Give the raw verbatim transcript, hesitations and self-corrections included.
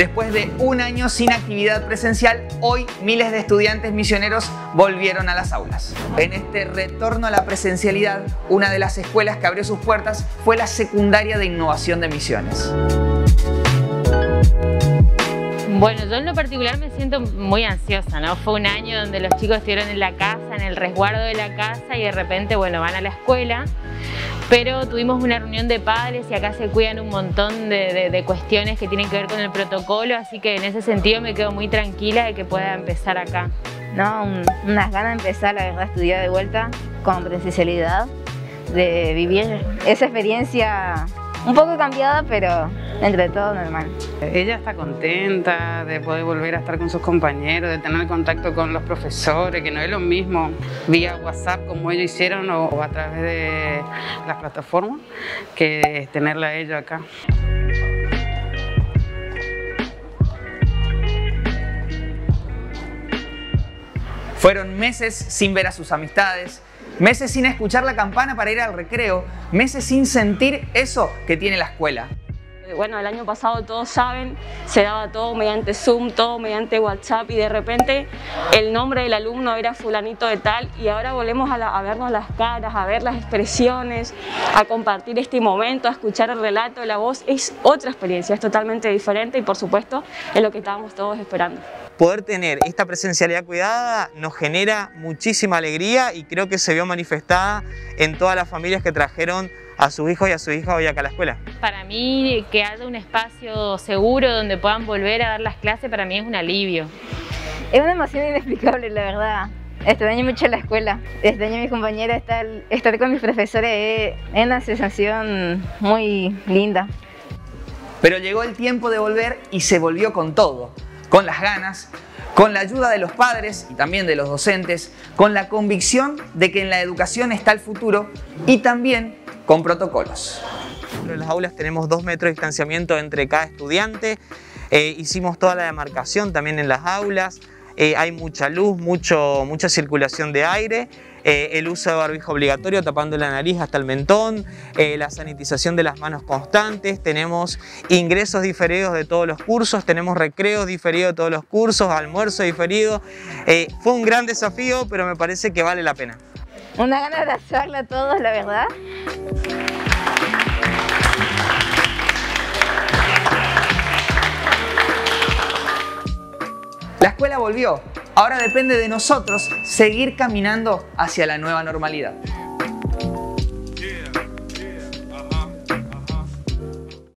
Después de un año sin actividad presencial, hoy miles de estudiantes misioneros volvieron a las aulas. En este retorno a la presencialidad, una de las escuelas que abrió sus puertas fue la Secundaria de Innovación de Misiones. Bueno, yo en lo particular me siento muy ansiosa, ¿no? Fue un año donde los chicos estuvieron en la casa, en el resguardo de la casa y de repente, bueno, van a la escuela. Pero tuvimos una reunión de padres y acá se cuidan un montón de, de, de cuestiones que tienen que ver con el protocolo, así que en ese sentido me quedo muy tranquila de que pueda empezar acá. No, un, unas ganas de empezar, la verdad, estudiar de vuelta con presencialidad, de vivir esa experiencia un poco cambiada, pero entre todo normal. Ella está contenta de poder volver a estar con sus compañeros, de tener contacto con los profesores, que no es lo mismo vía WhatsApp como ellos hicieron o, o a través de las plataformas, que tenerla ella acá. Fueron meses sin ver a sus amistades, meses sin escuchar la campana para ir al recreo, meses sin sentir eso que tiene la escuela. Bueno, el año pasado, todos saben, se daba todo mediante Zoom, todo mediante WhatsApp y de repente el nombre del alumno era fulanito de tal y ahora volvemos a, la, a vernos las caras, a ver las expresiones, a compartir este momento, a escuchar el relato, la voz. Es otra experiencia, es totalmente diferente y por supuesto es lo que estábamos todos esperando. Poder tener esta presencialidad cuidada nos genera muchísima alegría y creo que se vio manifestada en todas las familias que trajeron a sus hijos y a su hija hoy acá a la escuela. Para mí, que haya un espacio seguro donde puedan volver a dar las clases, para mí es un alivio. Es una emoción inexplicable, la verdad. Extraño mucho la escuela, extraño a mis compañeras, estar, estar con mis profesores es una sensación muy linda. Pero llegó el tiempo de volver y se volvió con todo, con las ganas, con la ayuda de los padres y también de los docentes, con la convicción de que en la educación está el futuro y también con protocolos. En las aulas tenemos dos metros de distanciamiento entre cada estudiante. Eh, hicimos toda la demarcación también en las aulas. Eh, hay mucha luz, mucho, mucha circulación de aire. Eh, el uso de barbijo obligatorio tapando la nariz hasta el mentón, eh, la sanitización de las manos constantes, tenemos ingresos diferidos de todos los cursos, tenemos recreos diferidos de todos los cursos, almuerzo diferido. Eh, fue un gran desafío, pero me parece que vale la pena. Una gana de abrazarla a todos, la verdad. La escuela volvió. Ahora depende de nosotros seguir caminando hacia la nueva normalidad.